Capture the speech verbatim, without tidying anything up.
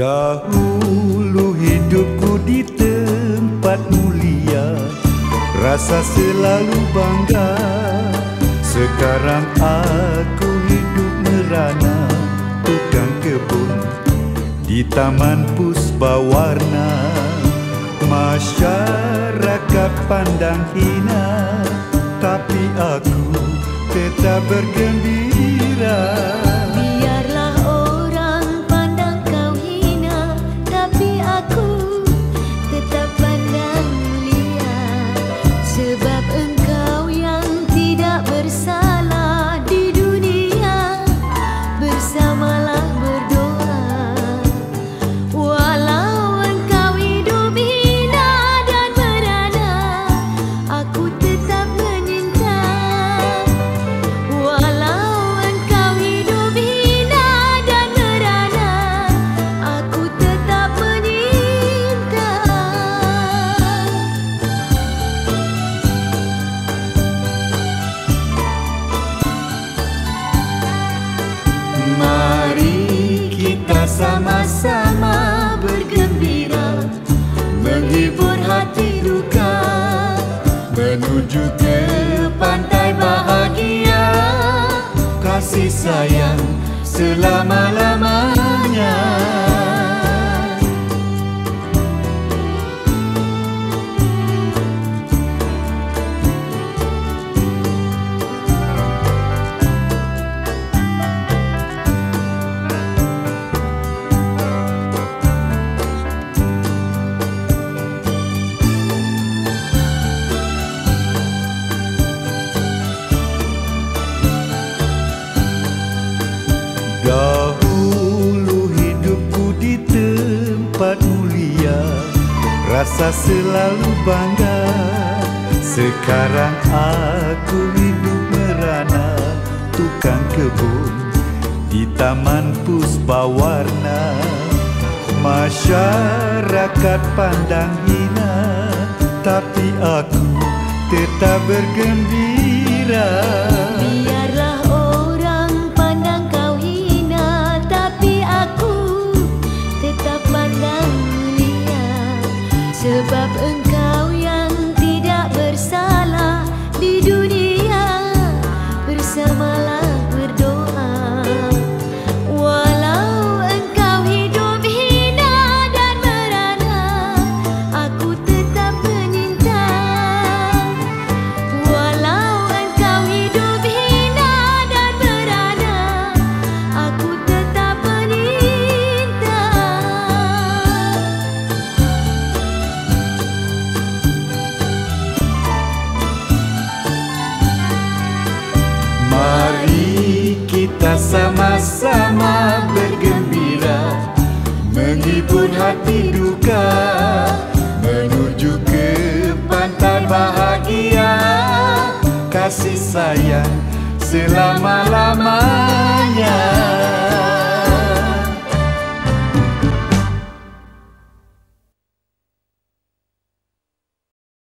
Dahulu hidupku di tempat mulia, rasa selalu bangga. Sekarang aku hidup merana, tukang kebun di taman Puspawarna. Masyarakat pandang hina, tapi aku tetap bergembira. Biarlah orang pandang kau hina, tapi aku tetap pandang mulia. Sebab engkau yang tidak bersalah di dunia, bersamalah berdoa. Walau engkau hidup hina dan merana, aku tetap menyinta. Sama-sama bergembira, menghibur hati duka, menuju ke pantai bahagia. Kasih sayang selama-lamanya. Dahulu hidupku di tempat mulia, rasa selalu bangga. Sekarang aku hidup merana, tukang kebun di taman Puspawarna. Masyarakat pandang hina, tapi aku tetap bergembira. Sebab engkau yang tidak bersalah di dunia, bersamalah berdoa. Walau engkau hidup hina dan merana, aku tetap menyinta. Walau engkau hidup hina dan merana, aku tetap menyinta. Kita sama-sama bergembira, menghibur hati duka, menuju ke pantai bahagia. Kasih sayang selama-lamanya.